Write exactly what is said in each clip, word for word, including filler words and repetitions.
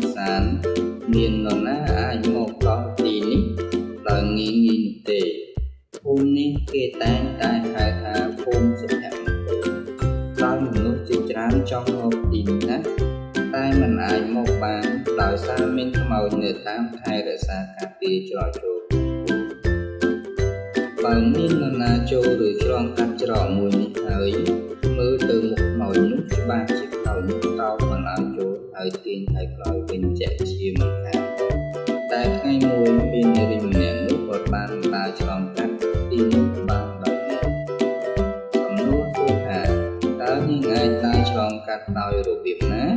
sinh sản miền là na ai một con tì ní là nghìn nghìn tỷ hôm nay kê tan tại hai hà phun sụp hạng đó mình nuốt chịu trán trong hộp tì nát tay mình ai một bàn đòi xa mình màu nửa tam hai rồi xa cà phê trò trộn bằng miền là na châu rồi tròn cắt trò mùi ấy mưa từ một màu nước ba chiếc tàu nước to mà làm chỗ thời tiền thầy gọi bên chạy chia một tháng tại ngay mùi bên nơi đình nẻ nước một bàn ba tròn cắt tin nước bàn đọc nước cầm nước vô hạ đó như ngay ta tròn cắt tàu rồi biệt ná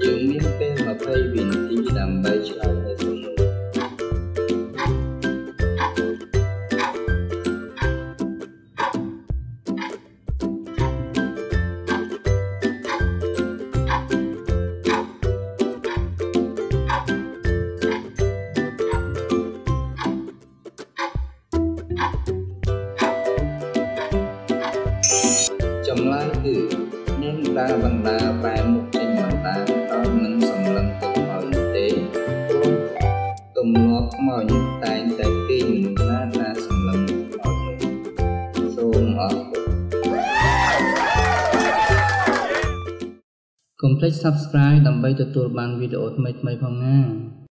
dưỡng miếng bên mà phây bình tí đầm bay tròn hơi xuống nước trong lá cứ nên ra bằng lá và một trình bằng lá đó mình sầm lần từng hồi tế tùm lọt mọi nhịp tại tại kinh lá ra sầm lần mọi nhịp xôn ở Complex subscribe đầm bay từ tuần ban video mới mới phong nga.